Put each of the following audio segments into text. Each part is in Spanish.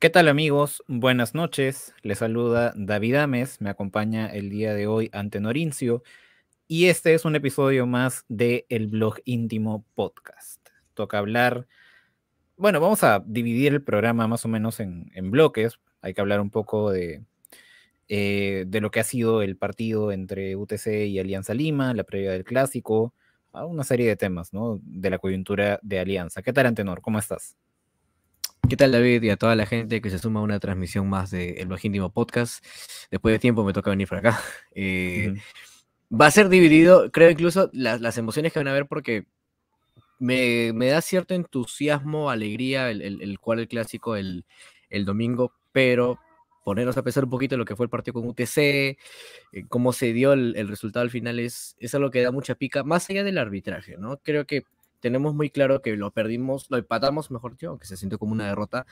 ¿Qué tal, amigos? Buenas noches. Les saluda David Ames. Me acompaña el día de hoy Antenor Incio. Y este es un episodio más de El Blog Íntimo Podcast. Toca hablar... Bueno, vamos a dividir el programa más o menos en bloques. Hay que hablar un poco de lo que ha sido el partido entre UTC y Alianza Lima, la previa del Clásico, a una serie de temas, ¿no?, de la coyuntura de Alianza. ¿Qué tal, Antenor? ¿Cómo estás? ¿Qué tal, David? Y a toda la gente que se suma a una transmisión más de El Blog Íntimo Podcast. Después de tiempo me toca venir por acá. Va a ser dividido, creo, incluso las emociones que van a haber, porque me da cierto entusiasmo, alegría el jugar el Clásico el domingo, pero ponernos a pensar un poquito lo que fue el partido con UTC, cómo se dio el resultado al final, es algo que da mucha pica, más allá del arbitraje, ¿no? Creo que tenemos muy claro que lo perdimos, lo empatamos, mejor dicho, aunque se sintió como una derrota,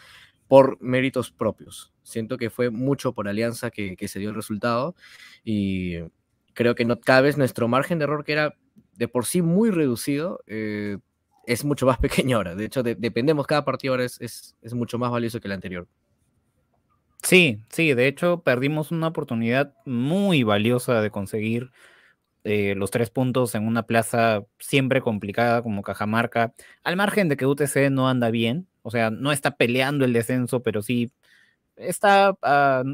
por méritos propios. Siento que fue mucho por Alianza que se dio el resultado, y creo que no cabe, nuestro margen de error, que era de por sí muy reducido, es mucho más pequeño ahora. De hecho, dependemos, cada partido ahora es mucho más valioso que el anterior. Sí, de hecho perdimos una oportunidad muy valiosa de conseguir los 3 puntos en una plaza siempre complicada como Cajamarca, al margen de que UTC no anda bien, o sea, no está peleando el descenso, pero sí está a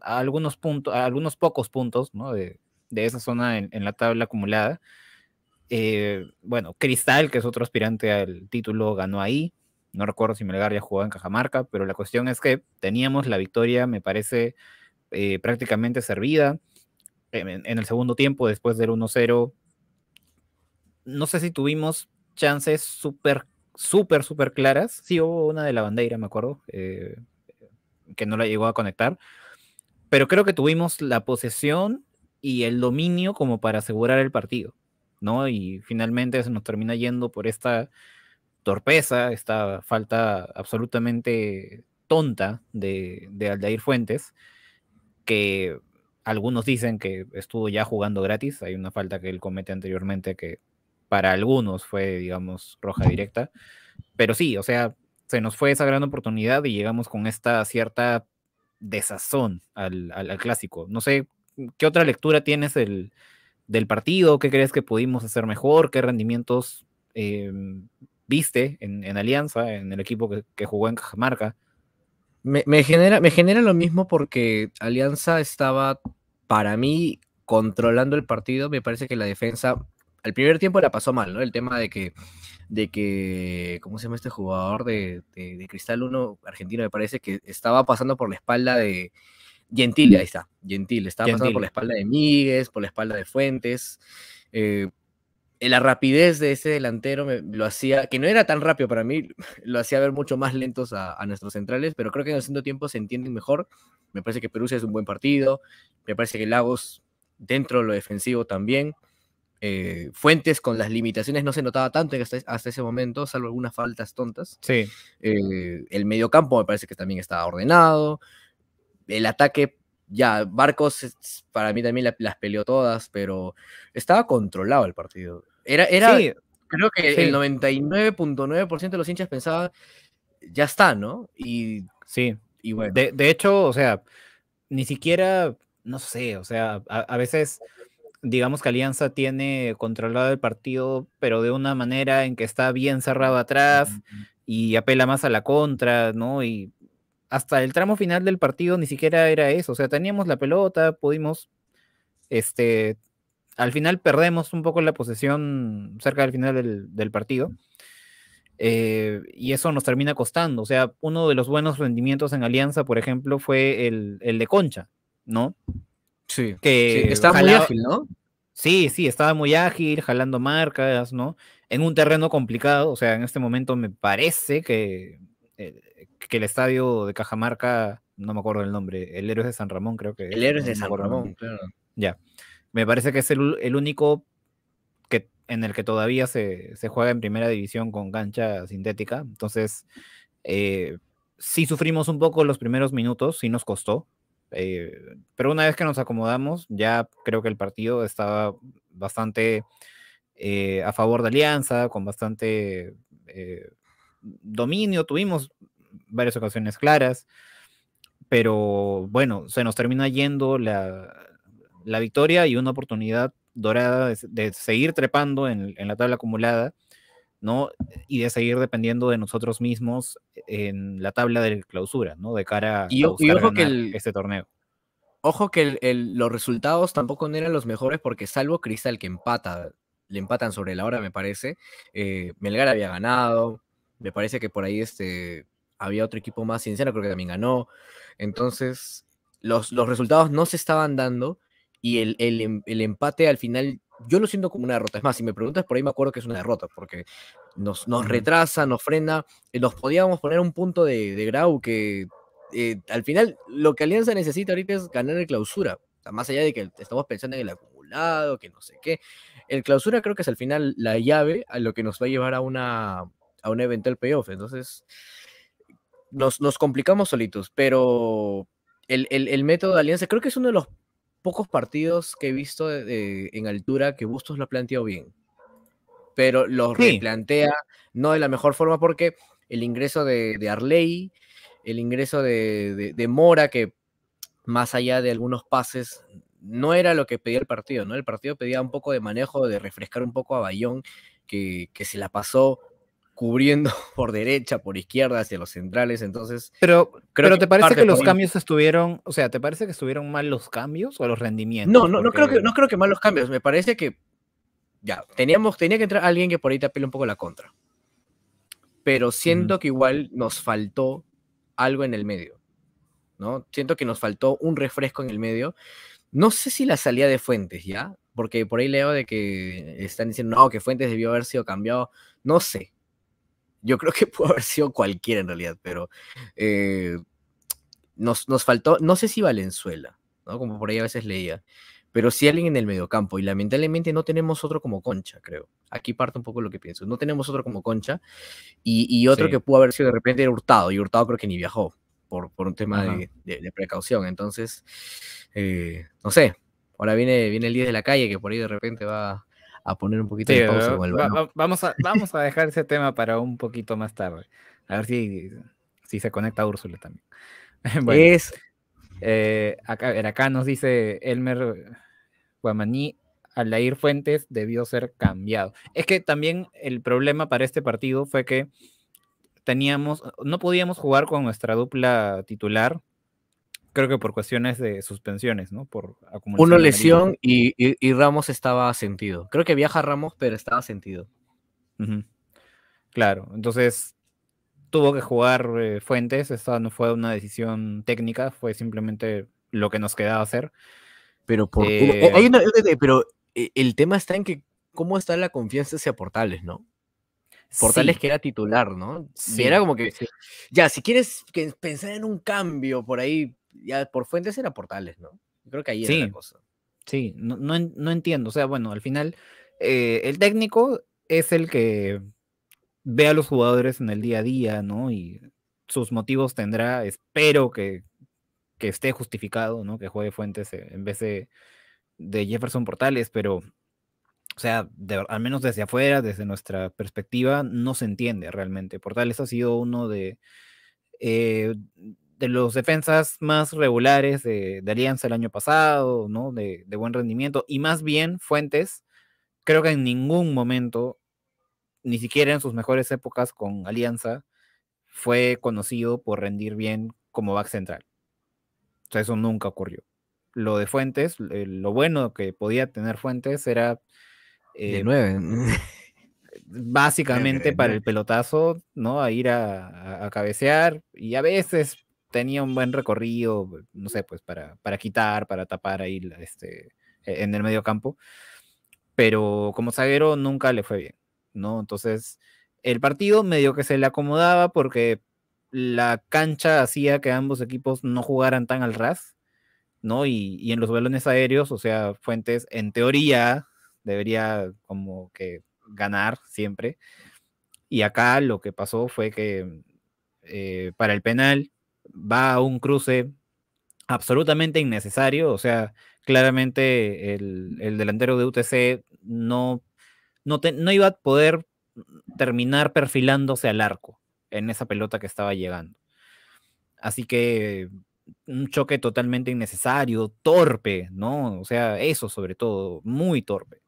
algunos puntos, a algunos pocos puntos, ¿no?, de esa zona en la tabla acumulada. Bueno, Cristal, que es otro aspirante al título, ganó ahí. No recuerdo si Melgar ya jugaba en Cajamarca, pero la cuestión es que teníamos la victoria, me parece, prácticamente servida. En el segundo tiempo, después del 1-0, no sé si tuvimos chances súper claras. Sí, hubo una de la bandera, me acuerdo, que no la llegó a conectar. Pero creo que tuvimos la posesión y el dominio como para asegurar el partido, ¿no? Y finalmente se nos termina yendo por esta torpeza, esta falta absolutamente tonta de Aldair Fuentes, que... Algunos dicen que estuvo ya jugando gratis. Hay una falta que él comete anteriormente que para algunos fue, digamos, roja directa. Pero sí, o sea, se nos fue esa gran oportunidad y llegamos con esta cierta desazón al Clásico. No sé, ¿qué otra lectura tienes del partido? ¿Qué crees que pudimos hacer mejor? ¿Qué rendimientos viste en Alianza, en el equipo que jugó en Cajamarca? Me genera lo mismo, porque Alianza estaba, para mí, controlando el partido. Me parece que la defensa, al primer tiempo, la pasó mal, ¿no? El tema de que ¿cómo se llama este jugador de Cristal, uno argentino? Me parece que estaba pasando por la espalda de Gentil, ahí está, Gentil. Estaba pasando por la espalda de Míguez, por la espalda de Fuentes. La rapidez de ese delantero lo hacía, que no era tan rápido para mí, lo hacía ver mucho más lentos a nuestros centrales, pero creo que en el segundo tiempo se entienden mejor. Me parece que Perú es un buen partido, me parece que Lagos dentro de lo defensivo también. Fuentes, con las limitaciones, no se notaba tanto hasta ese momento, salvo algunas faltas tontas. Sí. El mediocampo me parece que también estaba ordenado. El ataque... Ya, Barcos para mí también las peleó todas, pero estaba controlado el partido. Sí, creo que sí. El 99.9% de los hinchas pensaba, ya está, ¿no? Y sí, y bueno. De hecho, o sea, ni siquiera, no sé, o sea, a veces digamos que Alianza tiene controlado el partido, pero de una manera en que está bien cerrado atrás, mm-hmm, y apela más a la contra, ¿no? Y hasta el tramo final del partido ni siquiera era eso. O sea, teníamos la pelota, pudimos... al final perdemos un poco la posesión cerca del final del partido. Y eso nos termina costando. O sea, uno de los buenos rendimientos en Alianza, por ejemplo, fue el de Concha, ¿no? Sí, que sí, estaba muy ágil, ¿no? Sí, estaba muy ágil, jalando marcas, ¿no? En un terreno complicado. O sea, en este momento me parece que el estadio de Cajamarca, no me acuerdo el nombre, el Héroe de San Ramón, creo que... El Héroe de San Ramón, claro. Ya. Me parece que es el único en el que todavía se juega en primera división con cancha sintética. Entonces, sí sufrimos un poco los primeros minutos, sí nos costó. Pero una vez que nos acomodamos, ya creo que el partido estaba bastante a favor de Alianza, con bastante dominio. Tuvimos varias ocasiones claras, pero bueno, se nos termina yendo la victoria y una oportunidad dorada de seguir trepando en la tabla acumulada, ¿no? Y de seguir dependiendo de nosotros mismos en la tabla de clausura, ¿no? De cara a buscar ganar este torneo. Ojo que los resultados tampoco no eran los mejores, porque salvo Cristal, que le empatan sobre la hora, me parece, Melgar había ganado, me parece que por ahí había otro equipo más, Cienciano creo que también ganó. Entonces los resultados no se estaban dando, y el empate al final yo lo siento como una derrota. Es más, si me preguntas por ahí me acuerdo que es una derrota, porque nos retrasa, nos frena, nos podíamos poner un punto de Grau, que al final lo que Alianza necesita ahorita es ganar el clausura. O sea, más allá de que estamos pensando en el acumulado, que no sé qué, el clausura creo que es al final la llave a lo que nos va a llevar a un eventual payoff. Entonces nos complicamos solitos, pero el método de Alianza creo que es uno de los pocos partidos que he visto en altura que Bustos lo ha planteado bien, pero lo replantea no de la mejor forma, porque el ingreso de Arley, el ingreso de Mora, que más allá de algunos pases no era lo que pedía el partido, ¿no? El partido pedía un poco de manejo, de refrescar un poco a Bayón, que se la pasó cubriendo por derecha, por izquierda, hacia los centrales. Entonces, pero ¿te parece que los cambios estuvieron, o sea, te parece que estuvieron mal los cambios o los rendimientos? No, porque no creo que mal los cambios, me parece que ya tenía que entrar alguien que por ahí te apele un poco la contra, pero siento que igual nos faltó algo en el medio, ¿no? Siento que nos faltó un refresco en el medio. No sé si la salida de Fuentes, ¿ya? Porque por ahí leo de que están diciendo, no, que Fuentes debió haber sido cambiado, no sé. Yo creo que pudo haber sido cualquiera en realidad, pero nos faltó, no sé si Valenzuela, ¿no? Como por ahí a veces leía, pero sí alguien en el mediocampo, y lamentablemente no tenemos otro como Concha, creo. Aquí parte un poco lo que pienso, no tenemos otro como Concha, y otro que pudo haber sido de repente era Hurtado, y Hurtado creo que ni viajó por un tema de precaución. Entonces, no sé, ahora viene el 10 de la calle, que por ahí de repente va a poner un poquito de pausa con el balón. Vamos a dejar ese tema para un poquito más tarde. A ver si se conecta a Úrsula también. Bueno, acá nos dice Elmer Guamaní, Aldair Fuentes debió ser cambiado. Es que también el problema para este partido fue que no podíamos jugar con nuestra dupla titular, creo que por cuestiones de suspensiones, ¿no? Por acumulación. Uno lesión y Ramos estaba sentido. Creo que viaja Ramos, pero estaba sentido. Claro, entonces tuvo que jugar Fuentes. Esta no fue una decisión técnica, fue simplemente lo que nos quedaba hacer. Pero pero el tema está en que cómo está la confianza hacia Portales, ¿no? Portales que era titular, ¿no? Sí, era como que ya, si quieres pensar en un cambio por ahí, ya por Fuentes era Portales, ¿no? Creo que ahí era la cosa. Sí, no entiendo. O sea, bueno, al final el técnico es el que ve a los jugadores en el día a día, ¿no? Y sus motivos tendrá, espero que esté justificado, ¿no? Que juegue Fuentes en vez de Jefferson Portales, pero o sea, al menos desde afuera, desde nuestra perspectiva, no se entiende realmente. Portales ha sido uno de los defensas más regulares de Alianza el año pasado, ¿no? De buen rendimiento. Y más bien, Fuentes, creo que en ningún momento, ni siquiera en sus mejores épocas con Alianza, fue conocido por rendir bien como back central. O sea, eso nunca ocurrió. Lo de Fuentes, lo bueno que podía tener Fuentes era... de 9. Básicamente para el pelotazo, ¿no? A ir a cabecear, y a veces tenía un buen recorrido, no sé, pues para quitar, para tapar ahí en el medio campo, pero como zaguero nunca le fue bien, ¿no? Entonces el partido medio que se le acomodaba porque la cancha hacía que ambos equipos no jugaran tan al ras, ¿no? Y en los balones aéreos, o sea, Fuentes en teoría debería como que ganar siempre, y acá lo que pasó fue que para el penal va a un cruce absolutamente innecesario. O sea, claramente el delantero de UTC no iba a poder terminar perfilándose al arco en esa pelota que estaba llegando, Así que un choque totalmente innecesario, torpe, ¿no? O sea, eso sobre todo, muy torpe.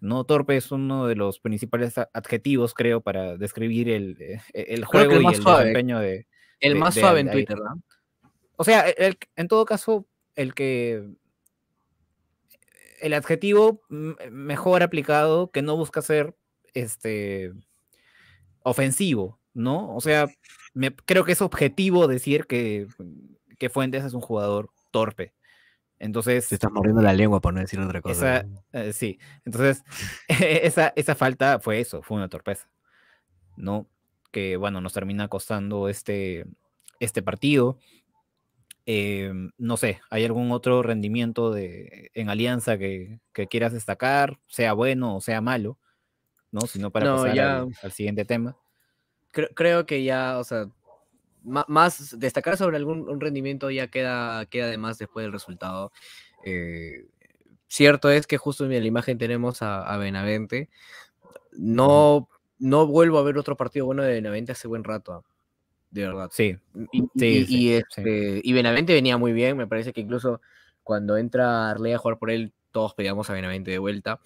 No, torpe es uno de los principales adjetivos, creo, para describir el juego y el desempeño de... El más suave en Twitter, ¿no? O sea, en todo caso, el que... El adjetivo mejor aplicado, que no busca ser ofensivo, ¿no? O sea, creo que es objetivo decir que Fuentes es un jugador torpe. Entonces... Te estás mordiendo la lengua por no decir otra cosa. Sí, entonces esa falta fue eso, fue una torpeza, ¿no? Que, bueno, nos termina costando este partido. No sé, ¿hay algún otro rendimiento en Alianza que quieras destacar, sea bueno o sea malo, ¿no? Sino para pasar ya al siguiente tema. Creo que ya, o sea, más destacar sobre algún rendimiento ya queda de más después del resultado. Cierto es que justo en la imagen tenemos a Benavente. No vuelvo a ver otro partido bueno de Benavente hace buen rato. De verdad. Sí. Y Benavente venía muy bien. Me parece que incluso cuando entra Arley a jugar por él, todos pedíamos a Benavente de vuelta.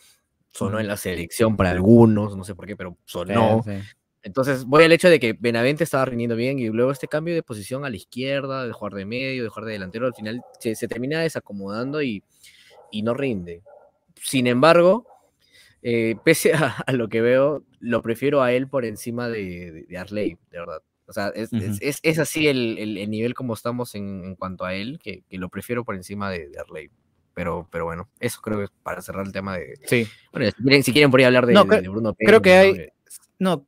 Sonó en la selección para algunos, no sé por qué, pero sonó. Sí, sí. Entonces voy al hecho de que Benavente estaba rindiendo bien y luego este cambio de posición a la izquierda, de jugar de medio, de jugar de delantero, al final se termina desacomodando y no rinde. Sin embargo, pese a lo que veo, lo prefiero a él por encima de Arley, de verdad. O sea, es así el nivel como estamos en cuanto a él, que lo prefiero por encima de Arley. Pero bueno, eso creo que es para cerrar el tema de... Sí. Bueno, si quieren por ahí hablar de Bruno Pérez.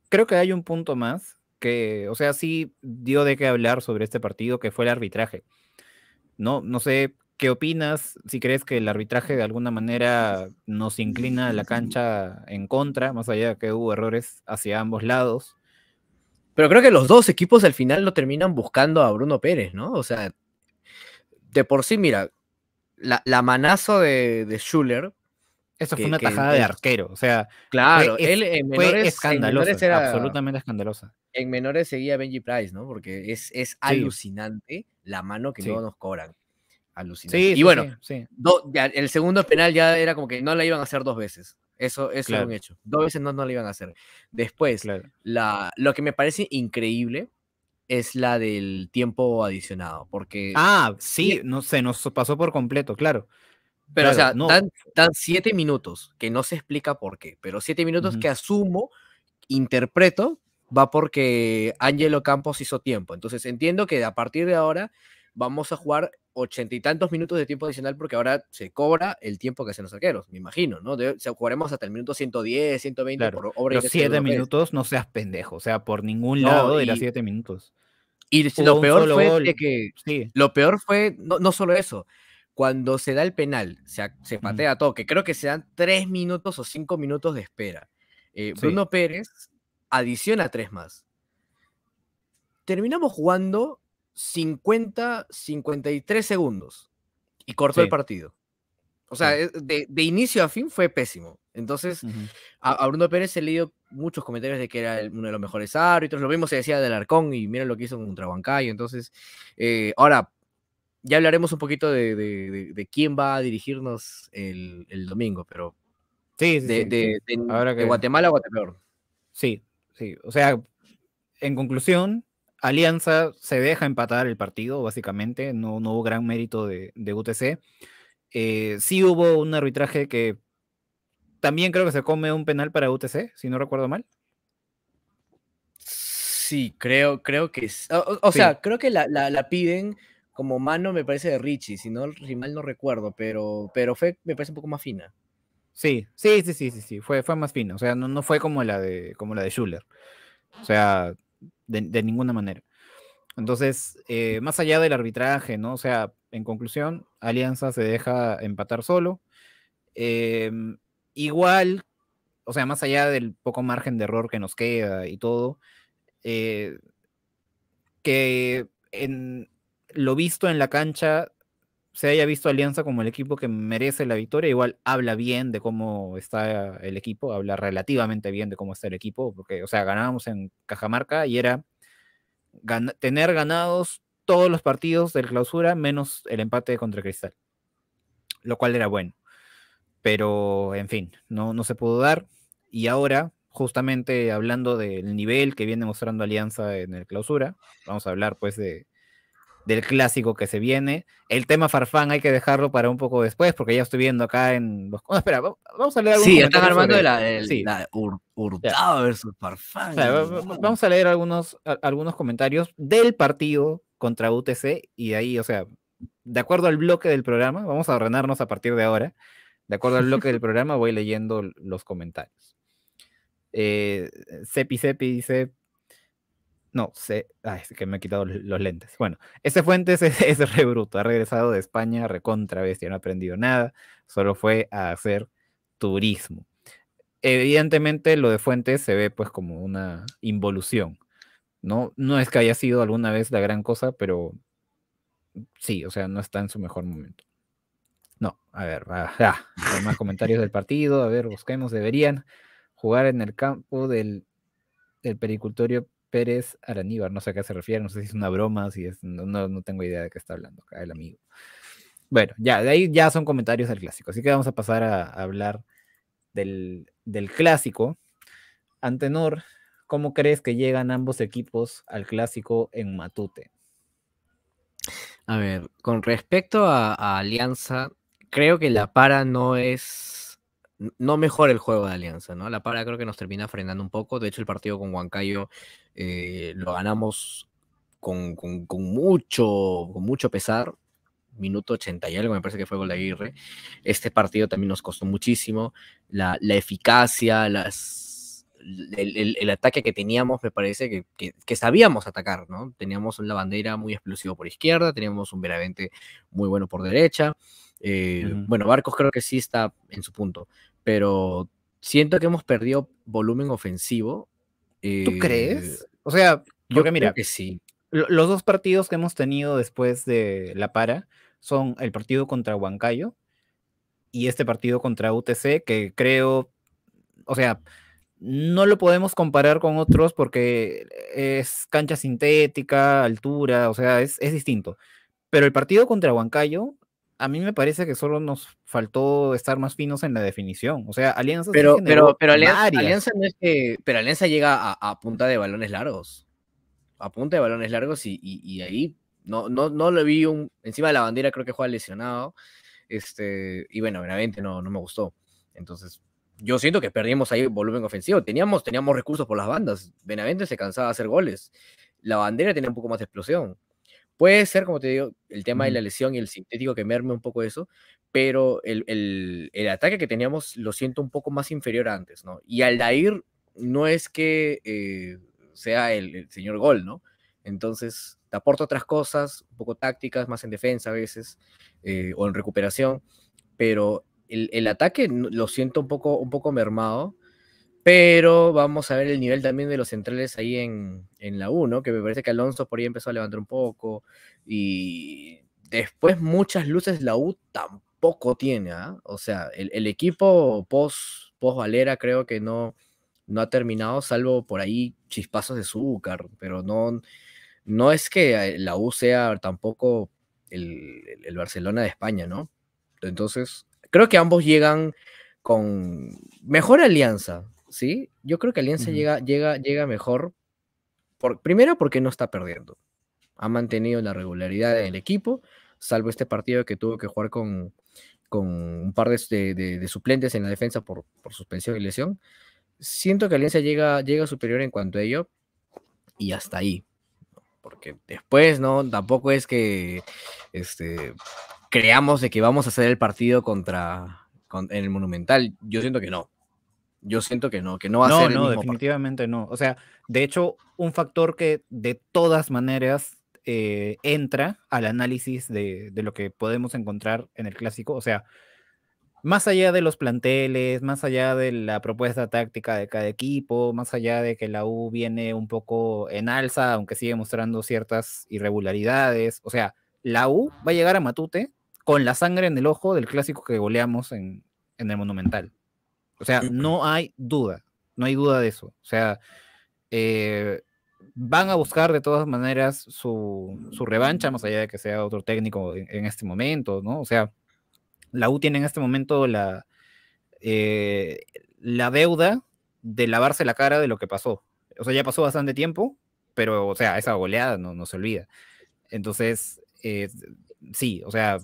Creo que hay un punto más que, o sea, sí dio de qué hablar sobre este partido, que fue el arbitraje. No sé qué opinas, si crees que el arbitraje de alguna manera nos inclina la cancha en contra, más allá de que hubo errores hacia ambos lados. Pero creo que los dos equipos al final lo terminan buscando a Bruno Pérez, ¿no? O sea, de por sí, mira, la manazo de Schuller. Eso fue una tajada de arquero, o sea. Claro, él en menores escandalosa, absolutamente escandalosa. En menores seguía Benji Price, ¿no? Porque es alucinante la mano que luego nos cobran. Alucinante. Sí, y bueno, sí. El segundo penal ya era como que no la iban a hacer dos veces. Eso claro. Era un hecho. Dos veces no lo iban a hacer. Después, claro. Lo que me parece increíble es la del tiempo adicionado. Porque no sé, nos pasó por completo, claro. Pero, claro, o sea, dan 7 minutos, que no se explica por qué, pero 7 minutos que asumo, interpreto, va porque Ángelo Campos hizo tiempo. Entonces entiendo que a partir de ahora vamos a jugar 80 y tantos minutos de tiempo adicional porque ahora se cobra el tiempo que hacen los arqueros, me imagino, ¿no? Jugaremos hasta el minuto 110, 120. Claro, por obra. Los 7 minutos, no seas pendejo, o sea, por ningún lado de las 7 minutos. Y lo peor fue que... Sí. Lo peor fue, no solo eso, cuando se da el penal, se patea todo, que creo que se dan 3 minutos o 5 minutos de espera. Bruno Pérez adiciona 3 más. Terminamos jugando 53 segundos y cortó el partido. O sea, de inicio a fin fue pésimo. Entonces, a Bruno Pérez he leído muchos comentarios de que era uno de los mejores árbitros. Lo mismo se decía del Alarcón y mira lo que hizo contra Huancayo. Entonces, ahora ya hablaremos un poquito de quién va a dirigirnos el domingo, pero ahora de Guatemala a Guatepeor. Sí. O sea, en conclusión, Alianza se deja empatar el partido, básicamente. No hubo gran mérito de UTC. Sí hubo un arbitraje que también creo que se come un penal para UTC, si no recuerdo mal. Sí, creo que es. O sea, creo que la piden como mano, me parece, de Richie, si mal no recuerdo, pero fue, me parece, un poco más fina. Sí. Fue más fina. O sea, no fue como la de Schuller. O sea, de ninguna manera. Entonces, más allá del arbitraje, ¿no? O sea, en conclusión, Alianza se deja empatar solo. Igual, o sea, más allá del poco margen de error que nos queda y todo, que en lo visto en la cancha se haya visto Alianza como el equipo que merece la victoria, igual habla bien de cómo está el equipo, habla relativamente bien de cómo está el equipo, porque, o sea, ganábamos en Cajamarca y era tener ganados todos los partidos del clausura, menos el empate contra Cristal, lo cual era bueno. Pero, en fin, no se pudo dar. Y ahora, justamente hablando del nivel que viene mostrando Alianza en el clausura, vamos a hablar pues del clásico que se viene. El tema Farfán hay que dejarlo para un poco después, porque ya estoy viendo acá en... Oh, espera, vamos a leer algunos... Sí, están armando sobre... Hurtado versus Farfán. O sea, vamos a leer algunos comentarios del partido contra UTC, y de ahí, o sea, de acuerdo al bloque del programa, vamos a ordenarnos a partir de ahora. De acuerdo al bloque del programa, voy leyendo los comentarios. Cepi dice... No, es que me he quitado los lentes. Bueno, ese Fuentes es re bruto. Ha regresado de España recontra bestia. No ha aprendido nada. Solo fue a hacer turismo. Evidentemente, lo de Fuentes se ve pues como una involución, ¿no? No es que haya sido alguna vez la gran cosa, pero sí, o sea, no está en su mejor momento. No, a ver, hay más comentarios del partido. A ver, busquemos. Deberían jugar en el campo del pericultorio Pérez Araníbar, no sé a qué se refiere, no sé si es una broma, si es, no tengo idea de qué está hablando acá el amigo. Bueno, ya, de ahí ya son comentarios al clásico, así que vamos a pasar a hablar del clásico. Antenor, ¿cómo crees que llegan ambos equipos al clásico en Matute? A ver, con respecto a Alianza, creo que la para no mejora el juego de Alianza, ¿no? La para creo que nos termina frenando un poco. De hecho, el partido con Huancayo lo ganamos con mucho pesar. Minuto 80 y algo, me parece que fue gol de Aguirre. Este partido también nos costó muchísimo. La eficacia, el ataque que teníamos, me parece que sabíamos atacar, ¿no? Teníamos una bandera muy explosivo por izquierda, teníamos un Benavente muy bueno por derecha. Bueno, Barcos creo que sí está en su punto, pero siento que hemos perdido volumen ofensivo. ¿Tú crees? O sea, yo creo que sí. Los dos partidos que hemos tenido después de la para son el partido contra Huancayo y este partido contra UTC, que creo, o sea, no lo podemos comparar con otros porque es cancha sintética, altura, o sea, es distinto. Pero el partido contra Huancayo, a mí me parece que solo nos faltó estar más finos en la definición. O sea, Alianza... Pero Alianza no es que... Pero Alianza llega a punta de balones largos. A punta de balones largos y ahí no lo vi un... Encima de la bandera creo que juega lesionado. Y bueno, Benavente no me gustó. Entonces, yo siento que perdimos ahí volumen ofensivo. Teníamos recursos por las bandas. Benavente se cansaba de hacer goles. La bandera tenía un poco más de explosión. Puede ser, como te digo, el tema de la lesión y el sintético que merme un poco eso, pero el ataque que teníamos lo siento un poco más inferior a antes, ¿no? Y Aldair no es que sea el señor gol, ¿no? Entonces, te aporta otras cosas, un poco tácticas, más en defensa a veces, o en recuperación, pero el ataque lo siento un poco mermado. Pero vamos a ver el nivel también de los centrales ahí en la U, ¿no? Que me parece que Alonso por ahí empezó a levantar un poco. Y después muchas luces la U tampoco tiene, ¿ah? O sea, el equipo post Valera creo que no ha terminado, salvo por ahí chispazos de azúcar. Pero no es que la U sea tampoco el Barcelona de España, ¿no? Entonces, creo que ambos llegan con mejor Alianza. ¿Sí? Yo creo que Alianza llega mejor, primero porque no está perdiendo, ha mantenido la regularidad del equipo, salvo este partido que tuvo que jugar con un par de suplentes en la defensa por suspensión y lesión. Siento que Alianza llega superior en cuanto a ello, y hasta ahí, porque después no, tampoco es que creamos de que vamos a hacer el partido en el Monumental. Yo siento que no. Yo siento que no va a ser el mismo. No, definitivamente no. O sea, de hecho, un factor que de todas maneras entra al análisis de lo que podemos encontrar en el clásico, o sea, más allá de los planteles, más allá de la propuesta táctica de cada equipo, más allá de que la U viene un poco en alza, aunque sigue mostrando ciertas irregularidades, o sea, la U va a llegar a Matute con la sangre en el ojo del clásico que goleamos en el Monumental. O sea, no hay duda de eso. O sea, van a buscar de todas maneras su revancha, más allá de que sea otro técnico en este momento, ¿no? O sea, la U tiene en este momento la deuda de lavarse la cara de lo que pasó. O sea, ya pasó bastante tiempo, pero, o sea, esa goleada no se olvida. Entonces, sí, o sea,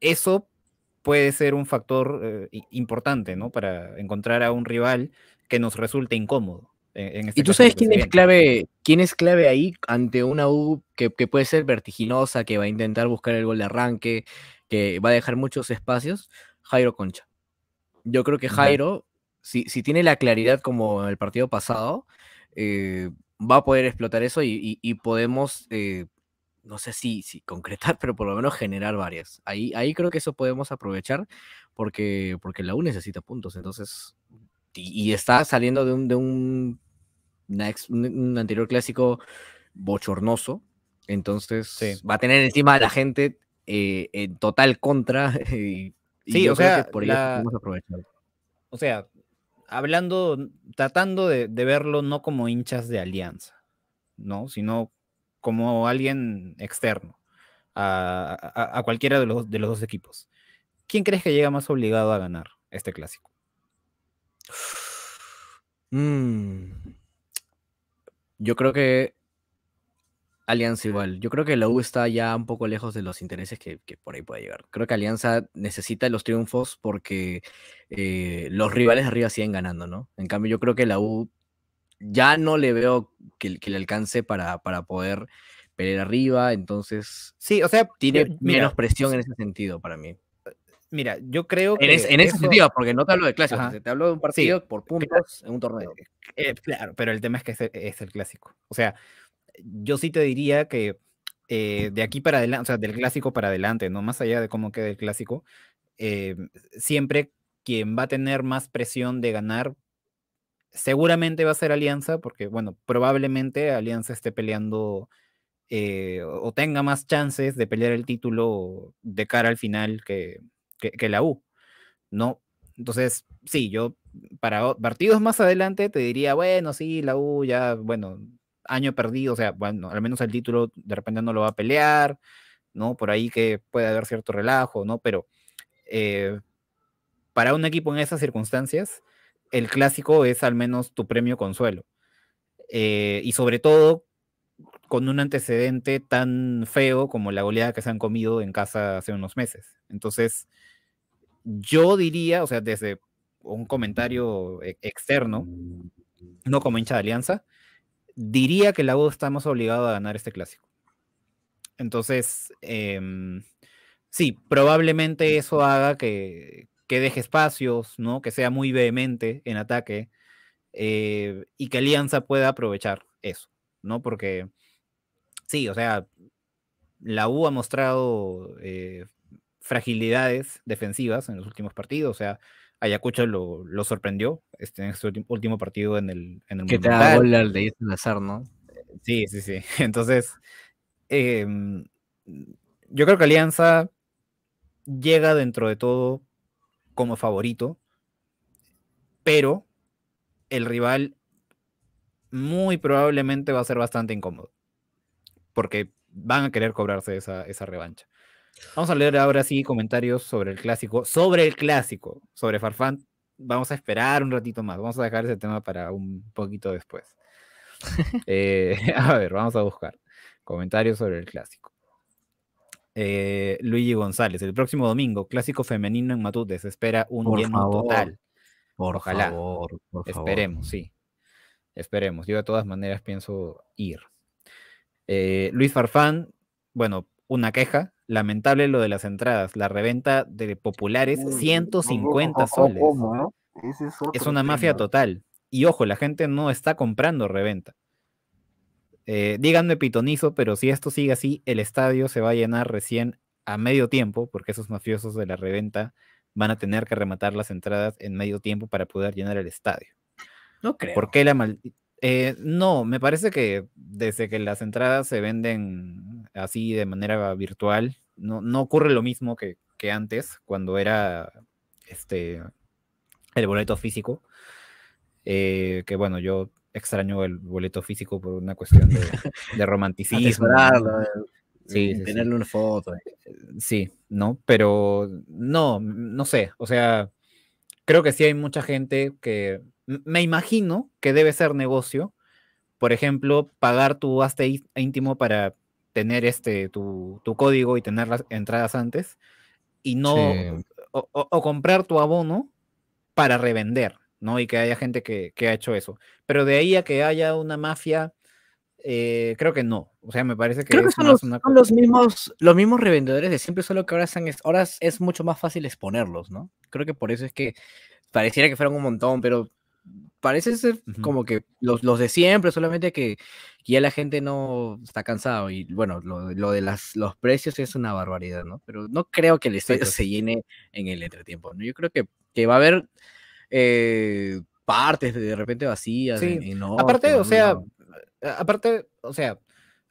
eso puede ser un factor importante, ¿no? Para encontrar a un rival que nos resulte incómodo. En este ¿Y tú sabes quién es clave ahí ante una U que puede ser vertiginosa, que va a intentar buscar el gol de arranque, que va a dejar muchos espacios? Jairo Concha. Yo creo que Jairo, si tiene la claridad como en el partido pasado, va a poder explotar eso y podemos... no sé si concretar, pero por lo menos generar varias. Ahí creo que eso podemos aprovechar porque la U necesita puntos. Entonces, y está saliendo de un anterior clásico bochornoso. Entonces, va a tener encima a la gente en total contra. Y o sea, por ahí podemos aprovechar. O sea, tratando de verlo no como hinchas de Alianza, ¿no? Sino como alguien externo a cualquiera de los dos equipos. ¿Quién crees que llega más obligado a ganar este clásico? Yo creo que Alianza igual. Yo creo que la U está ya un poco lejos de los intereses que por ahí puede llegar. Creo que Alianza necesita los triunfos porque los rivales de arriba siguen ganando, ¿no? En cambio, yo creo que la U ya no le veo que le alcance para poder pelear arriba, entonces... Sí, o sea... Tiene menos presión en ese sentido para mí. Mira, yo creo que... En ese sentido, porque no te hablo de clásicos, te hablo de un partido por puntos en un torneo. Claro, pero el tema es que es el clásico. O sea, yo sí te diría que de aquí para adelante, o sea, del clásico para adelante, no más allá de cómo quede el clásico, siempre quien va a tener más presión de ganar seguramente va a ser Alianza, porque, bueno, probablemente Alianza esté peleando o tenga más chances de pelear el título de cara al final que la U, ¿no? Entonces, sí, yo para partidos más adelante te diría, bueno, sí, la U ya, bueno, año perdido, o sea, bueno, al menos el título de repente no lo va a pelear, ¿no? Por ahí que puede haber cierto relajo, ¿no? Pero para un equipo en esas circunstancias, el clásico es al menos tu premio consuelo. Y sobre todo con un antecedente tan feo como la goleada que se han comido en casa hace unos meses. Entonces, yo diría, o sea, desde un comentario externo, no como hincha de Alianza, diría que la U está más obligada a ganar este clásico. Entonces, sí, probablemente eso haga que deje espacios, ¿no? Que sea muy vehemente en ataque y que Alianza pueda aprovechar eso, ¿no? Porque, sí, o sea, la U ha mostrado fragilidades defensivas en los últimos partidos, o sea, Ayacucho lo sorprendió en este último partido en el Monumental. Que te da gol al de Azar, ¿no? Sí. Entonces, yo creo que Alianza llega dentro de todo como favorito, pero el rival muy probablemente va a ser bastante incómodo, porque van a querer cobrarse esa revancha. Vamos a leer ahora sí comentarios sobre el clásico, sobre Farfán. Vamos a esperar un ratito más, vamos a dejar ese tema para un poquito después. A ver, vamos a buscar comentarios sobre el clásico. Luigi González, el próximo domingo, clásico femenino en Matute, se espera un lleno total. Ojalá. Por esperemos, favor. Sí. Esperemos. Yo de todas maneras pienso ir. Luis Farfán, bueno, una queja. Lamentable lo de las entradas. La reventa de populares, 150 soles. Es una mafia total. Y ojo, la gente no está comprando reventa. Díganme pitonizo, pero si esto sigue así, el estadio se va a llenar recién a medio tiempo, porque esos mafiosos de la reventa van a tener que rematar las entradas en medio tiempo para poder llenar el estadio. No creo. ¿Por qué la no, me parece que desde que las entradas se venden así de manera virtual, no ocurre lo mismo que antes, cuando era el boleto físico, que bueno, yo extraño el boleto físico por una cuestión de romanticismo. Sí, tenerle una foto. Sí, ¿no? Pero no sé, o sea, creo que sí hay mucha gente que, me imagino que debe ser negocio, por ejemplo, pagar tu hasta íntimo para tener tu código y tener las entradas antes, y no, sí, o comprar tu abono para revender, ¿no? Y que haya gente que ha hecho eso. Pero de ahí a que haya una mafia, creo que no. O sea, me parece que... Creo que son los mismos revendedores de siempre, solo que ahora es mucho más fácil exponerlos, ¿no? Creo que por eso es que pareciera que fueran un montón, pero parece ser como que los de siempre, solamente que ya la gente no está cansado. Y bueno, lo de los precios es una barbaridad, ¿no? Pero no creo que el estadio se llene en el entretiempo, ¿no? Yo creo que va a haber partes de repente vacías. Sí. Aparte,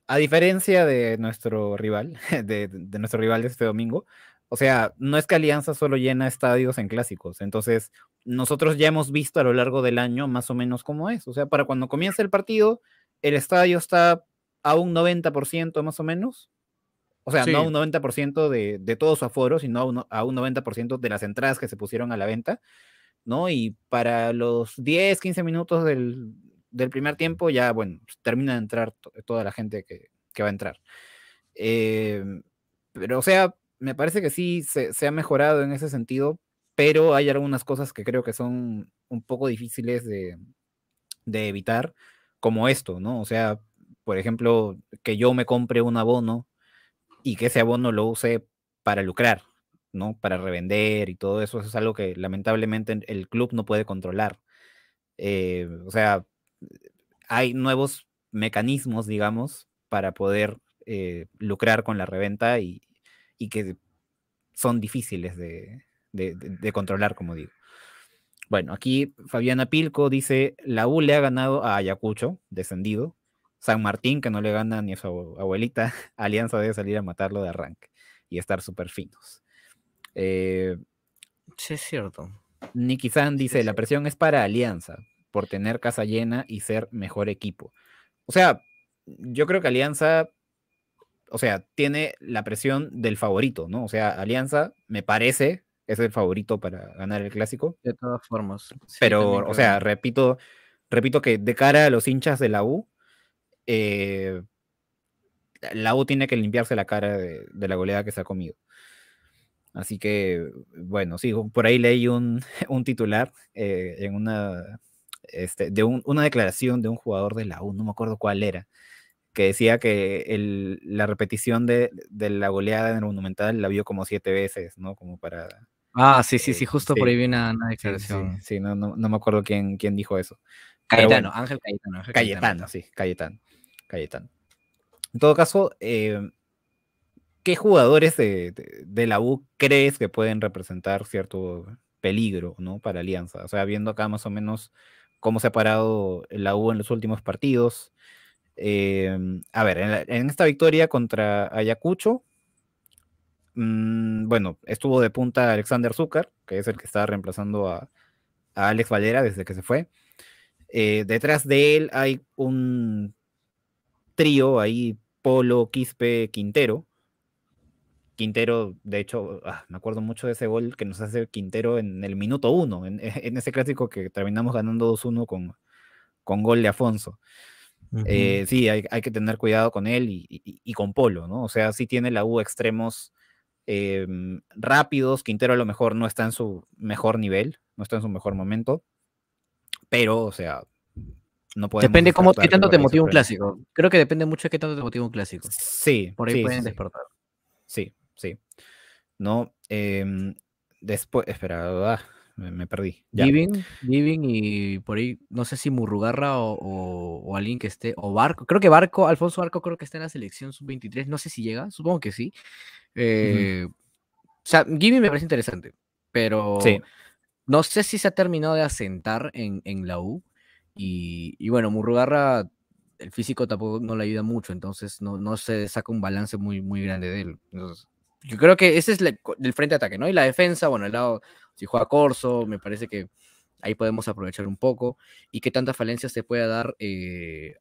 a diferencia de nuestro rival, de nuestro rival de este domingo, o sea, no es que Alianza solo llena estadios en clásicos, entonces nosotros ya hemos visto a lo largo del año más o menos cómo es, o sea, para cuando comienza el partido, el estadio está a un 90% más o menos, o sea, sí, no a un 90% de todo su aforo, sino a un 90% de las entradas que se pusieron a la venta, ¿no? Y para los 10, 15 minutos del primer tiempo, ya, bueno, termina de entrar toda la gente que va a entrar. Pero, o sea, me parece que sí se ha mejorado en ese sentido, pero hay algunas cosas que creo que son un poco difíciles de evitar, como esto, ¿no? O sea, por ejemplo, que yo me compre un abono y que ese abono lo use para lucrar, ¿no? Para revender y todo eso. Eso es algo que lamentablemente el club no puede controlar. O sea, hay nuevos mecanismos, digamos, para poder lucrar con la reventa y que son difíciles de controlar, como digo. Bueno, aquí Fabiana Pilco dice, la U le ha ganado a Ayacucho, descendido, San Martín, que no le gana ni a su abuelita, Alianza debe salir a matarlo de arranque y estar súper finos. Sí, es cierto. Nicky San dice, la presión es para Alianza, por tener casa llena y ser mejor equipo. O sea, yo creo que Alianza, o sea, tiene la presión del favorito, ¿no? O sea, Alianza, me parece, es el favorito para ganar el clásico. De todas formas. Sí, pero, o sea, repito que de cara a los hinchas de la U, la U tiene que limpiarse la cara de la goleada que se ha comido. Así que, bueno, sí, por ahí leí un titular en una... una declaración de un jugador de la U, no me acuerdo cuál era, que decía que la repetición de la goleada en el Monumental la vio como 7 veces, ¿no? Como para... Ah, sí, justo sí, por ahí vi una declaración. Sí, no me acuerdo quién dijo eso. Cayetano, bueno, Ángel Cayetano. Cayetano. En todo caso, ¿qué jugadores de la U crees que pueden representar cierto peligro, ¿no? Para Alianza? O sea, viendo acá más o menos cómo se ha parado la U en los últimos partidos. A ver, en esta victoria contra Ayacucho, bueno, estuvo de punta Alexander Zúcar, que es el que está reemplazando a Alex Valera desde que se fue. Detrás de él hay un trío, ahí Polo, Quispe, Quintero. Quintero, de hecho, me acuerdo mucho de ese gol que nos hace Quintero en el minuto 1, en ese clásico que terminamos ganando 2-1 con gol de Afonso. Uh-huh. Sí, hay que tener cuidado con él y con Polo, ¿no? O sea, sí tiene la U extremos rápidos. Quintero a lo mejor no está en su mejor nivel, no está en su mejor momento, pero, o sea, no podemos... Depende qué tanto te motiva un clásico. Creo que depende mucho de qué tanto te motiva un clásico. Sí. Por ahí pueden despertar. Sí. No, después, espera, me perdí. Givin y por ahí, no sé si Murrugarra o alguien que esté, o Barco, creo que Alfonso Barco creo que está en la selección sub-23, no sé si llega, supongo que sí. O sea, Givin me parece interesante, pero sí, no sé si se ha terminado de asentar en la U, y bueno, Murrugarra... El físico tampoco no le ayuda mucho, entonces no se saca un balance muy, muy grande de él. Entonces, yo creo que ese es el frente de ataque, ¿no? Y la defensa, bueno, el lado, si juega Corso, me parece que ahí podemos aprovechar un poco, y qué tantas falencias se puede dar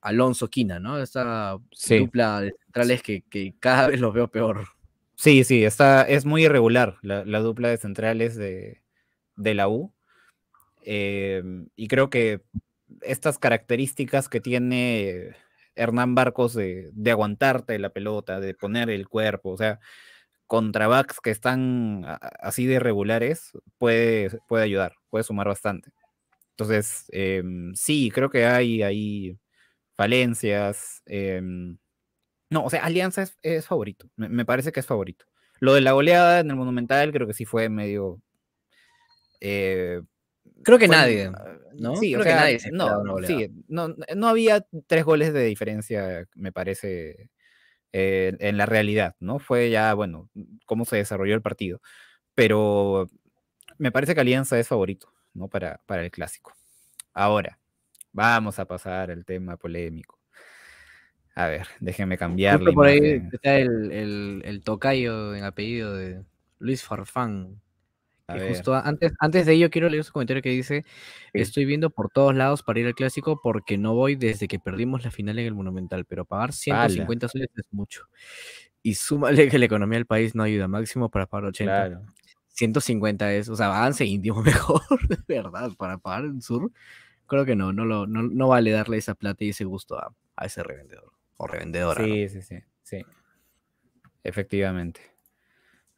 Alonso Quina, ¿no? Esta dupla de centrales que cada vez los veo peor. Sí, sí, es muy irregular la dupla de centrales de la U. Y creo que estas características que tiene Hernán Barcos de aguantarte la pelota, de poner el cuerpo, o sea, contra backs que están así de irregulares, puede ayudar, puede sumar bastante. Entonces, sí, creo que hay ahí falencias. No, o sea, Alianza es favorito. Me parece que es favorito. Lo de la goleada en el Monumental creo que sí fue medio... creo que nadie, ¿no? Sí, creo que nadie se esperaba una goleada. Sí, no había 3 goles de diferencia, me parece, en la realidad, ¿no? Fue ya, bueno, cómo se desarrolló el partido. Pero me parece que Alianza es favorito, ¿no? Para el clásico. Ahora, vamos a pasar al tema polémico. A ver, déjenme cambiarle. Por ahí está el tocayo en apellido de Luis Farfán. Que justo antes de ello quiero leer su comentario que dice: estoy viendo por todos lados para ir al clásico porque no voy desde que perdimos la final en el Monumental, pero pagar 150 soles es mucho. Y súmale que la economía del país no ayuda, máximo para pagar 80. Claro. 150 es, o sea, avance íntimo mejor, de verdad, para pagar el sur. Creo que no vale darle esa plata y ese gusto a ese revendedor. O revendedora. Sí, ¿no? Sí. Efectivamente.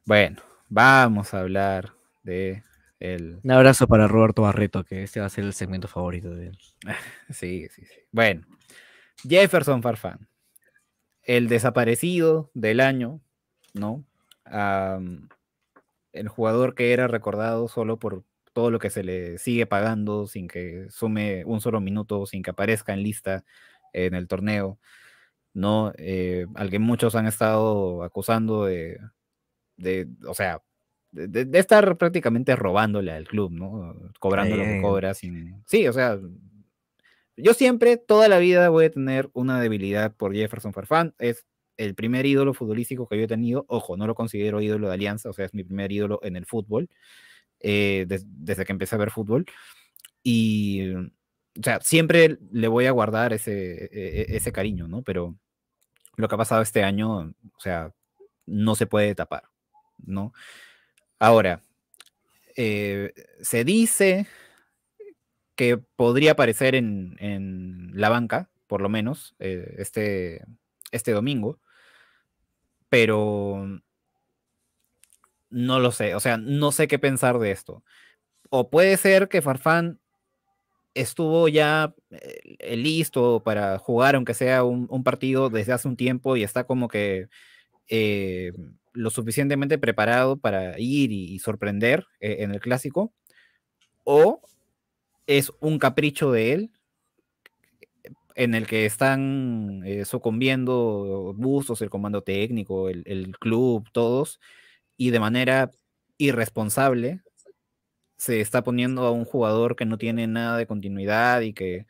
Bueno, vamos a hablar de el... Un abrazo para Roberto Barreto, que este va a ser el segmento favorito de él. Sí. Bueno, Jefferson Farfán, el desaparecido del año, ¿no? El jugador que era recordado solo por todo lo que se le sigue pagando, sin que sume un solo minuto, sin que aparezca en lista en el torneo, ¿no? Al que muchos han estado acusando de estar prácticamente robándole al club, ¿no? Cobrando lo que cobra. Sí, o sea, yo siempre, toda la vida voy a tener una debilidad por Jefferson Farfán. Es el primer ídolo futbolístico que yo he tenido. Ojo, no lo considero ídolo de Alianza, o sea, es mi primer ídolo en el fútbol, desde que empecé a ver fútbol. Y, o sea, siempre le voy a guardar ese cariño, ¿no? Pero lo que ha pasado este año, o sea, no se puede tapar, ¿no? Ahora, se dice que podría aparecer en la banca, por lo menos, este domingo, pero no lo sé, o sea, no sé qué pensar de esto. O puede ser que Farfán estuvo ya listo para jugar, aunque sea un partido desde hace un tiempo, y está como que lo suficientemente preparado para ir y sorprender en el clásico, o es un capricho de él en el que están sucumbiendo Bustos, el comando técnico, el club, todos, y de manera irresponsable se está poniendo a un jugador que no tiene nada de continuidad y que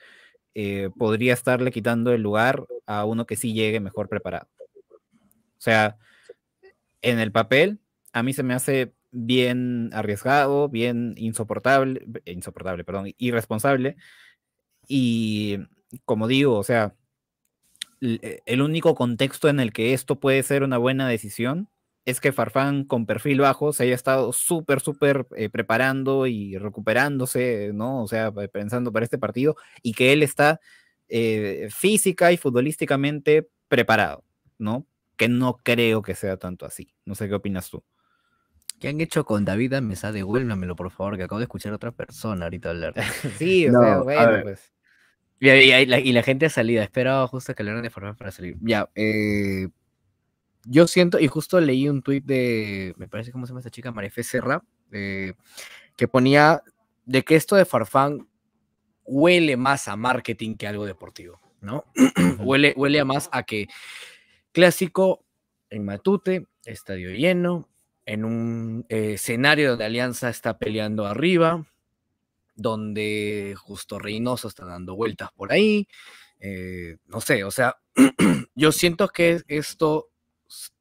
podría estarle quitando el lugar a uno que sí llegue mejor preparado. O sea, en el papel, a mí se me hace bien arriesgado, bien irresponsable. Y como digo, o sea, el único contexto en el que esto puede ser una buena decisión es que Farfán, con perfil bajo, se haya estado súper preparando y recuperándose, ¿no? O sea, pensando para este partido, y que él está física y futbolísticamente preparado, ¿no? Que no creo que sea tanto así. No sé qué opinas tú. ¿Qué han hecho con David Amesá? Devuélvamelo, por favor, que acabo de escuchar a otra persona ahorita hablar. Sí, o no, sea, bueno, pues. Y la gente a salida. Esperaba justo que le dieran de forma para salir. Ya, yo siento, y justo leí un tuit de, me parece, ¿cómo se llama esta chica? María Fe Serra, que ponía de que esto de Farfán huele más a marketing que algo deportivo, ¿no? huele más a que clásico en Matute, estadio lleno, en un escenario donde Alianza está peleando arriba, donde justo Reynoso está dando vueltas por ahí, no sé, o sea, yo siento que esto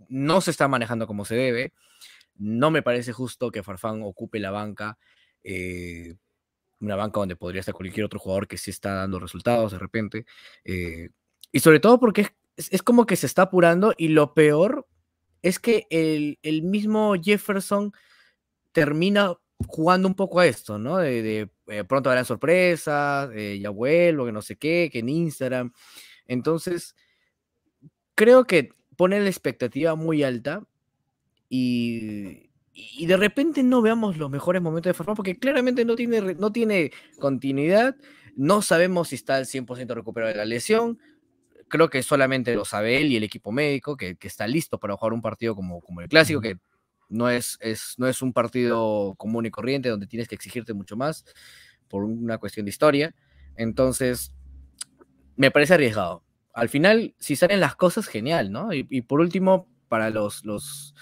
no se está manejando como se debe. No me parece justo que Farfán ocupe la banca una banca donde podría estar cualquier otro jugador que sí está dando resultados de repente. Y sobre todo porque es como que se está apurando, y lo peor es que el mismo Jefferson termina jugando un poco a esto, ¿no? De pronto habrán sorpresas, ya vuelvo, que no sé qué, que en Instagram. Entonces, creo que pone la expectativa muy alta y de repente no veamos los mejores momentos de Farfán, porque claramente no tiene continuidad, no sabemos si está al 100% recuperado de la lesión. Creo que solamente lo sabe él y el equipo médico, que está listo para jugar un partido como el Clásico, que no es un partido común y corriente donde tienes que exigirte mucho más por una cuestión de historia. Entonces, me parece arriesgado. Al final, si salen las cosas, genial, ¿no? Y por último, para los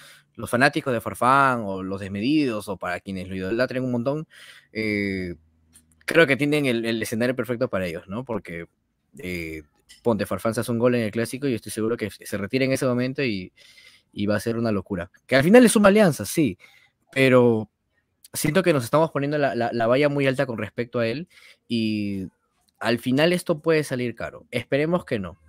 fanáticos de Farfán, o los desmedidos, o para quienes lo idolatren un montón, creo que tienen el escenario perfecto para ellos, ¿no? Porque... ponte, Farfán se hace un gol en el Clásico y estoy seguro que se retira en ese momento y va a ser una locura. Que al final es una alianza, sí, pero siento que nos estamos poniendo la valla muy alta con respecto a él, y al final esto puede salir caro. Esperemos que no.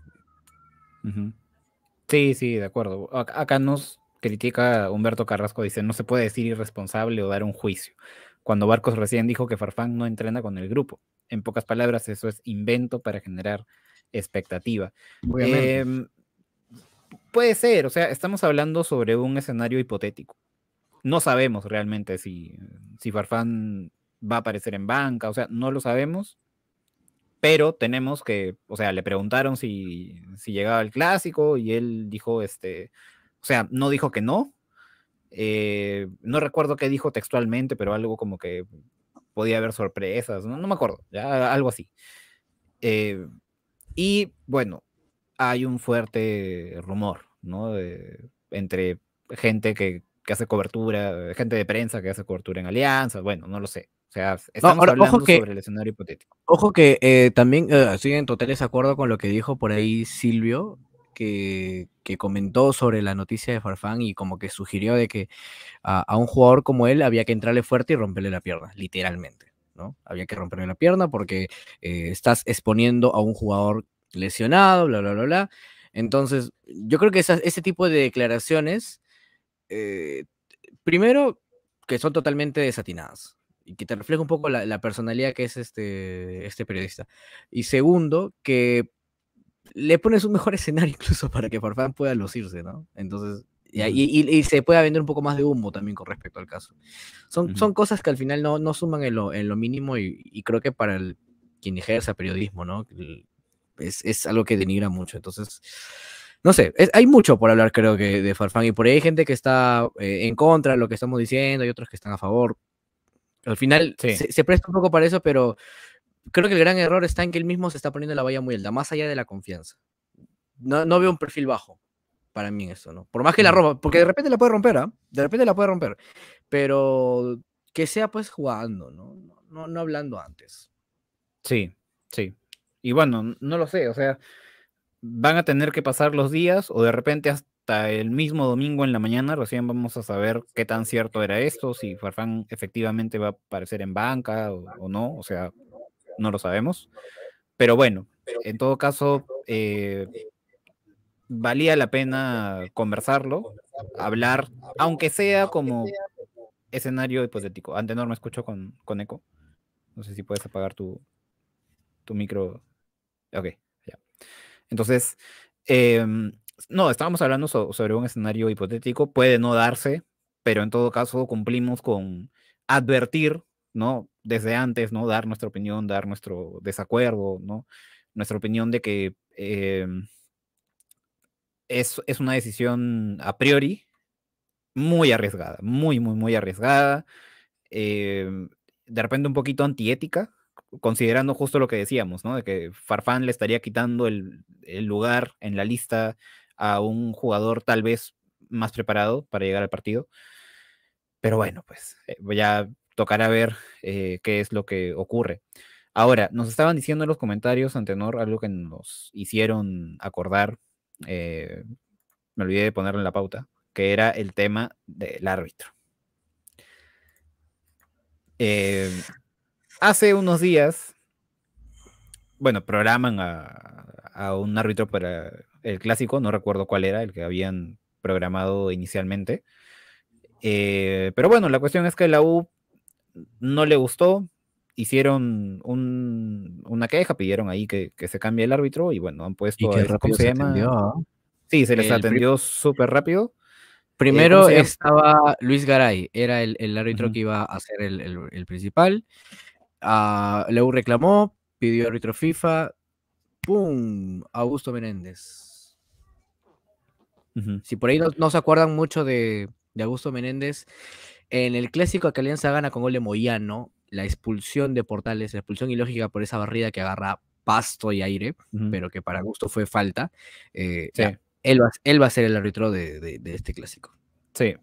Sí, de acuerdo. Acá nos critica Humberto Carrasco, dice, no se puede decir irresponsable o dar un juicio, cuando Barcos recién dijo que Farfán no entrena con el grupo. En pocas palabras, eso es invento para generar expectativa. Puede ser, o sea, estamos hablando sobre un escenario hipotético. No sabemos realmente si Farfán va a aparecer en banca, o sea, no lo sabemos, pero tenemos que, o sea, le preguntaron si llegaba al Clásico y él dijo, o sea, no dijo que no. No recuerdo qué dijo textualmente, pero algo como que podía haber sorpresas, no me acuerdo, ya, algo así. Y bueno, hay un fuerte rumor, ¿no? Entre gente que hace cobertura, gente de prensa que hace cobertura en Alianza, bueno, no lo sé. O sea, estamos hablando sobre el escenario hipotético. Ojo que también estoy en total desacuerdo con lo que dijo por ahí Silvio, que comentó sobre la noticia de Farfán y como que sugirió de que a un jugador como él había que entrarle fuerte y romperle la pierna, literalmente, ¿no? Había que romperle la pierna porque estás exponiendo a un jugador lesionado, bla, bla, bla, bla. Entonces, yo creo que ese tipo de declaraciones, primero, que son totalmente desatinadas y que te refleja un poco la personalidad que es este periodista. Y segundo, que le pones un mejor escenario incluso para que Farfán pueda lucirse, ¿no? Entonces, y se pueda vender un poco más de humo también con respecto al caso. Son cosas que al final no suman en lo mínimo, y creo que para quien ejerza periodismo, ¿no? Es algo que denigra mucho. Entonces, no sé, hay mucho por hablar, creo que, de Farfán, y por ahí hay gente que está en contra de lo que estamos diciendo y otros que están a favor. Al final sí, se presta un poco para eso, pero creo que el gran error está en que él mismo se está poniendo la valla muy alta, más allá de la confianza. No veo un perfil bajo para mí en eso, ¿no? Por más que la ropa, porque de repente la puede romper, ¿ah? De repente la puede romper, pero que sea pues jugando, ¿no? No hablando antes. Sí. Y bueno, no lo sé, o sea, van a tener que pasar los días, o de repente hasta el mismo domingo en la mañana recién vamos a saber qué tan cierto era esto, si Farfán efectivamente va a aparecer en banca o no, o sea, no lo sabemos. Pero bueno, en todo caso, valía la pena conversarlo, hablar, aunque sea como escenario hipotético. Antenor, me escucho con eco. No sé si puedes apagar tu micro. Ok, ya. Entonces, no, estábamos hablando sobre un escenario hipotético. Puede no darse, pero en todo caso cumplimos con advertir, ¿no? Desde antes, ¿no? Dar nuestra opinión, dar nuestro desacuerdo, ¿no? Nuestra opinión de que es una decisión a priori muy arriesgada, muy, muy, muy arriesgada, de repente un poquito antiética, considerando justo lo que decíamos, ¿no? De que Farfán le estaría quitando el lugar en la lista a un jugador tal vez más preparado para llegar al partido. Pero bueno, pues ya tocará ver qué es lo que ocurre. Ahora, nos estaban diciendo en los comentarios, Antenor, algo que nos hicieron acordar, me olvidé de ponerlo en la pauta, que era el tema del árbitro. hace unos días, bueno, programan a un árbitro para el clásico, no recuerdo cuál era el que habían programado inicialmente. Pero bueno, la cuestión es que la U no le gustó, hicieron una queja, pidieron ahí que se cambie el árbitro y bueno, han puesto... Sí, se les atendió súper rápido. Primero estaba Luis Garay, era el árbitro que iba a ser el principal. La U reclamó, pidió árbitro FIFA, ¡pum! Augusto Menéndez. Si por ahí no se acuerdan mucho de Augusto Menéndez, en el clásico que Alianza gana con gol de Moyano, la expulsión de Portales, la expulsión ilógica por esa barrida que agarra pasto y aire, pero que para Augusto fue falta, sí. Él va a ser el árbitro de este clásico. Sí.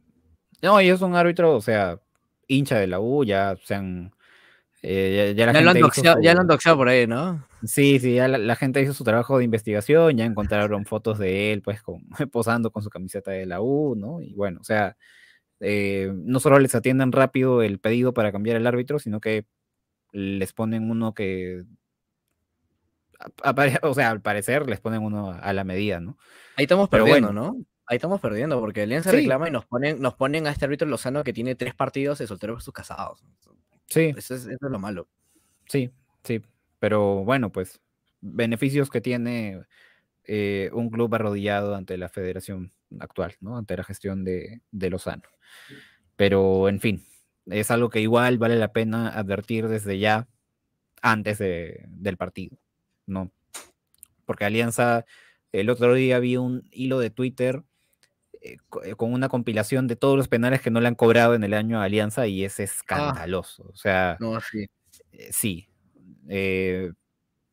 No, y es un árbitro, o sea, hincha de la U, ya se han... ya lo han doxeado por ahí, ¿no? Sí, sí, ya la gente hizo su trabajo de investigación, ya encontraron fotos de él, pues, posando con su camiseta de la U, ¿no? Y bueno, o sea, no solo les atienden rápido el pedido para cambiar el árbitro, sino que les ponen uno que... O sea, al parecer les ponen uno a la medida, ¿no? Ahí estamos perdiendo, bueno, ¿no? Ahí estamos perdiendo, porque Alianza reclama y nos ponen a este árbitro Lozano que tiene 3 partidos de soltero versus casados. Sí. Eso es lo malo. Sí, sí. Pero bueno, pues, beneficios que tiene un club arrodillado ante la federación actual, ¿no? Ante la gestión de Lozano. Pero, en fin, es algo que igual vale la pena advertir desde ya, antes del partido. No, porque Alianza, el otro día vi un hilo de Twitter con una compilación de todos los penales que no le han cobrado en el año a Alianza y es escandaloso, o sea, no, sí, sí.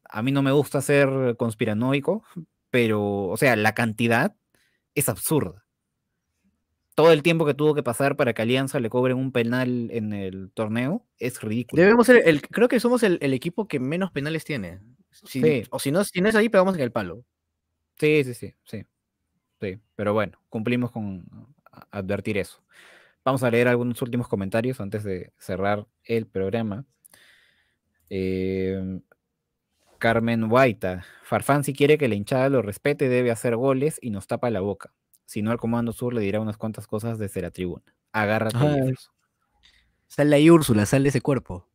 A mí no me gusta ser conspiranoico, pero, o sea, la cantidad es absurda. Todo el tiempo que tuvo que pasar para que Alianza le cobren un penal en el torneo es ridículo. Debemos ser creo que somos el equipo que menos penales tiene. Sí. O si no es ahí, pegamos en el palo. Sí. Pero bueno, cumplimos con advertir eso. Vamos a leer algunos últimos comentarios antes de cerrar el programa. Carmen Huaita. Farfán, si quiere que la hinchada lo respete, debe hacer goles y nos tapa la boca. Si no, el Comando Sur le dirá unas cuantas cosas desde la tribuna. Agárrate. Sale ahí, Úrsula, sale ese cuerpo.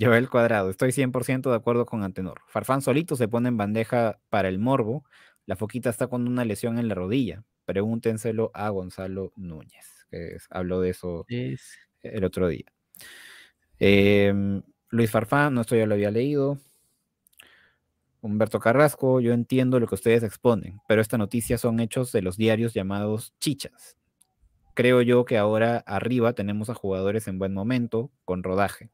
Joel Cuadrado, estoy 100% de acuerdo con Antenor. Farfán solito se pone en bandeja para el morbo. La Foquita está con una lesión en la rodilla. Pregúntenselo a Gonzalo Núñez, que habló de eso el otro día. Luis Farfán, no, esto ya lo había leído. Humberto Carrasco, yo entiendo lo que ustedes exponen, pero esta noticia son hechos de los diarios llamados chichas. Creo yo que ahora arriba tenemos a jugadores en buen momento, con rodaje.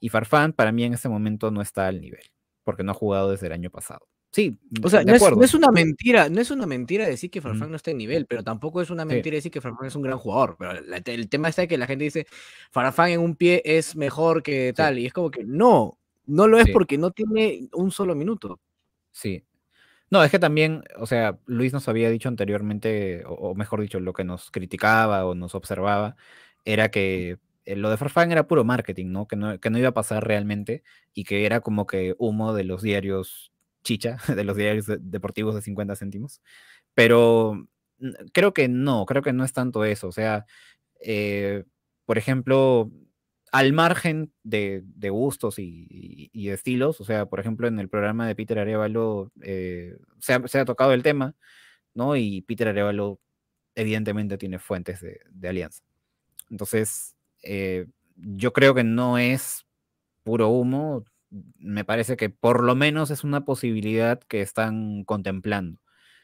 Y Farfán, para mí, en este momento no está al nivel, porque no ha jugado desde el año pasado. Sí, o sea, no es una mentira decir que Farfán no está en nivel, pero tampoco es una mentira decir que Farfán es un gran jugador. Pero el tema está que la gente dice, Farfán en un pie es mejor que tal, y es como que no lo es porque no tiene un solo minuto. Sí. No, es que también, o sea, Luis nos había dicho anteriormente, o mejor dicho, lo que nos criticaba o nos observaba, era que lo de Farfán era puro marketing, ¿no? Que no iba a pasar realmente y que era como que humo de los diarios chicha, de los diarios deportivos de 50 céntimos. Pero creo que no es tanto eso. O sea, por ejemplo, al margen de gustos y de estilos, o sea, por ejemplo, en el programa de Peter Arevalo se ha tocado el tema, ¿no? Y Peter Arevalo evidentemente tiene fuentes de Alianza. Entonces... yo creo que no es puro humo, me parece que por lo menos es una posibilidad que están contemplando.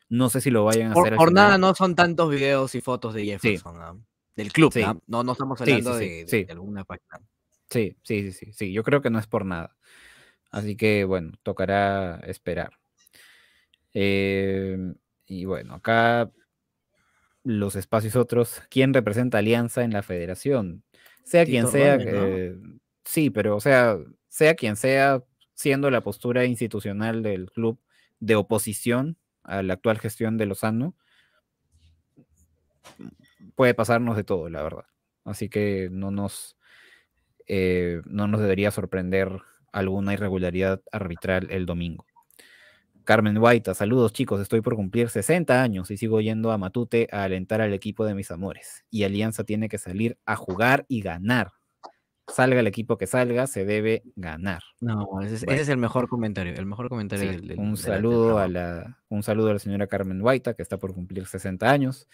No sé si lo vayan a hacer. Por nada no son tantos videos y fotos de Jefferson, ¿no? Del club, sí. No estamos hablando de alguna página. Sí, yo creo que no es por nada. Así que bueno, tocará esperar. Y bueno, acá los espacios otros. ¿Quién representa Alianza en la federación? Sea quien sea, sí, pero o sea quien sea, siendo la postura institucional del club de oposición a la actual gestión de Lozano, puede pasarnos de todo, la verdad. Así que no nos no nos debería sorprender alguna irregularidad arbitral el domingo. Carmen Huaita, saludos chicos, estoy por cumplir 60 años y sigo yendo a Matute a alentar al equipo de mis amores. Y Alianza tiene que salir a jugar y ganar. Salga el equipo que salga, se debe ganar. No, ese es el mejor comentario, sí, un saludo a la señora Carmen Huaita, que está por cumplir 60 años.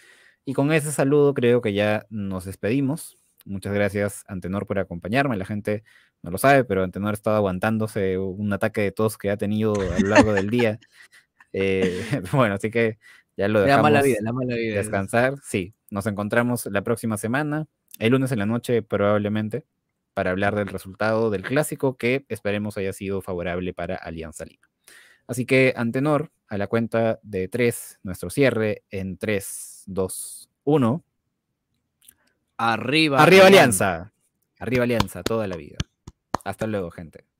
Y con ese saludo creo que ya nos despedimos. Muchas gracias, Antenor, por acompañarme. La gente no lo sabe, pero Antenor ha estado aguantándose un ataque de tos que ha tenido a lo largo del día. Bueno, así que ya lo dejamos. La mala vida. Descansar. Sí, nos encontramos la próxima semana, el lunes en la noche probablemente, para hablar del resultado del clásico que esperemos haya sido favorable para Alianza Lima. Así que, Antenor, a la cuenta de 3, nuestro cierre en 3, 2, 1... Arriba Alianza. Arriba Alianza, toda la vida. Hasta luego, gente.